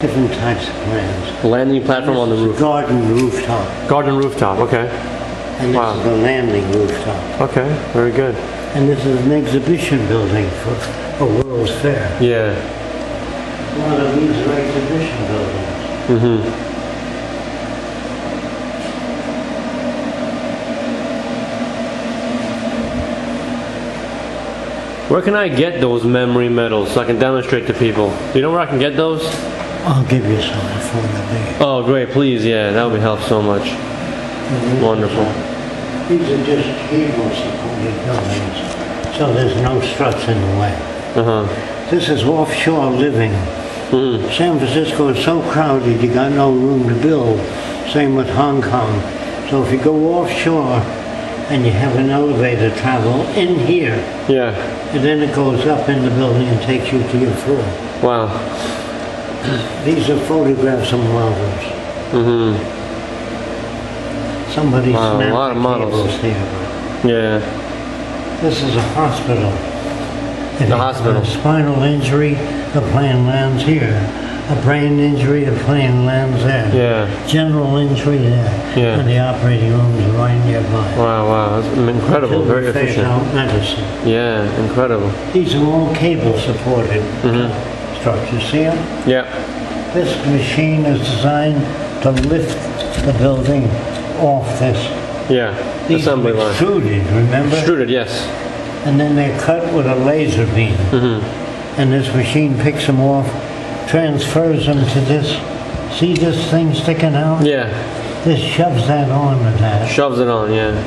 Different types of plans. The landing platform on the roof. Garden rooftop. Garden rooftop, okay. And this is the landing rooftop. Okay, very good. And this is an exhibition building for a World's Fair. Yeah. One of these are exhibition buildings. Mm-hmm. Where can I get those memory medals so I can demonstrate to people? Do you know where I can get those? I'll give you some before the day. Oh, great, please, yeah, that would help so much. Mm-hmm. Wonderful. These are just cable supported buildings, so there's no struts in the way. Uh-huh. This is offshore living. Mm-hmm. San Francisco is so crowded, you got no room to build. Same with Hong Kong. So if you go offshore, and you have an elevator travel in here. Yeah. And then it goes up in the building and takes you to your floor. Wow. These are photographs of models. Mm-hmm. Somebody snapped a lot of models here. Yeah. This is a hospital. The hospital. A spinal injury, the plane lands here. A brain injury, a plane lands there. Yeah. General injury there. Yeah. And the operating rooms are right nearby. Wow, wow, that's incredible, very efficient. Medicine. Yeah, incredible. These are all cable-supported structures. See them? Yeah. This machine is designed to lift the building off this. Yeah. These assembly line. Extruded, remember? Extruded, yes. And then they're cut with a laser beam. And this machine picks them off. Transfers them to this, see this thing sticking out? Yeah. This shoves that on and that. Shoves it on, yeah.